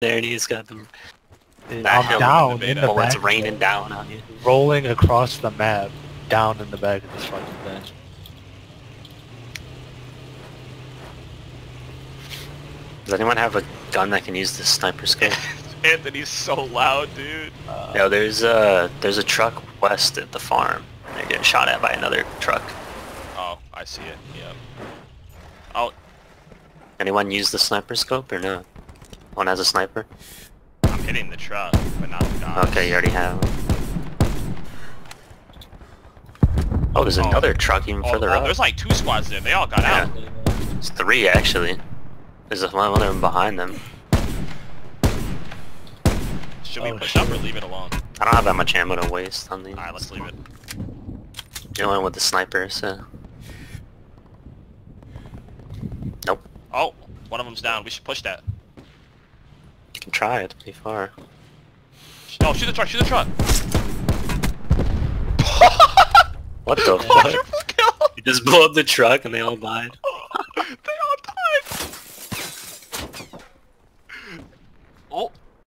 there, and he's got them. I'm down in the back. Oh, it's raining down on you. Rolling across the map, down in the back of this fucking thing. Does anyone have a gun that can use this sniper scope? Anthony's so loud, dude. No, there's a truck west at the farm. They're getting shot at by another truck. Oh, I see it. Yeah. Oh. Anyone use the sniper scope or no? One has a sniper. I'm hitting the truck, but not the dogs. Okay, you already have. Oh, there's another truck even further up. There's like two squads there. They all got out. It's three actually. There's one of them behind them. Should we push up or leave it alone? I don't have that much ammo to waste on these. Alright, let's leave it. You're going with the sniper, so... Nope. Oh, one of them's down. We should push that. You can try it. It's pretty far. No, shoot the truck, shoot the truck! What the fuck? Quadruple kill! You just blew up the truck and they all died.